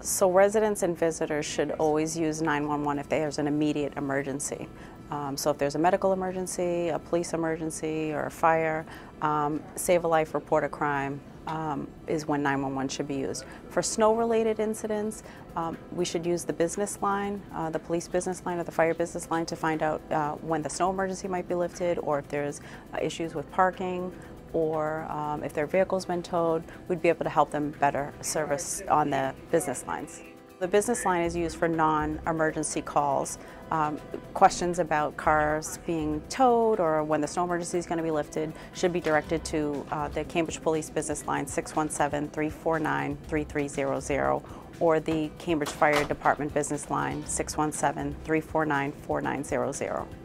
So residents and visitors should always use 911 if there's an immediate emergency. So if there's a medical emergency, a police emergency, or a fire, save a life, report a crime is when 911 should be used. For snow-related incidents, we should use the business line, the police business line or the fire business line to find out when the snow emergency might be lifted, or if there's issues with parking, or if their vehicle's been towed, we'd be able to help them better service on the business lines. The business line is used for non-emergency calls, questions about cars being towed or when the snow emergency is going to be lifted should be directed to the Cambridge Police Business Line 617-349-3300 or the Cambridge Fire Department Business Line 617-349-4900.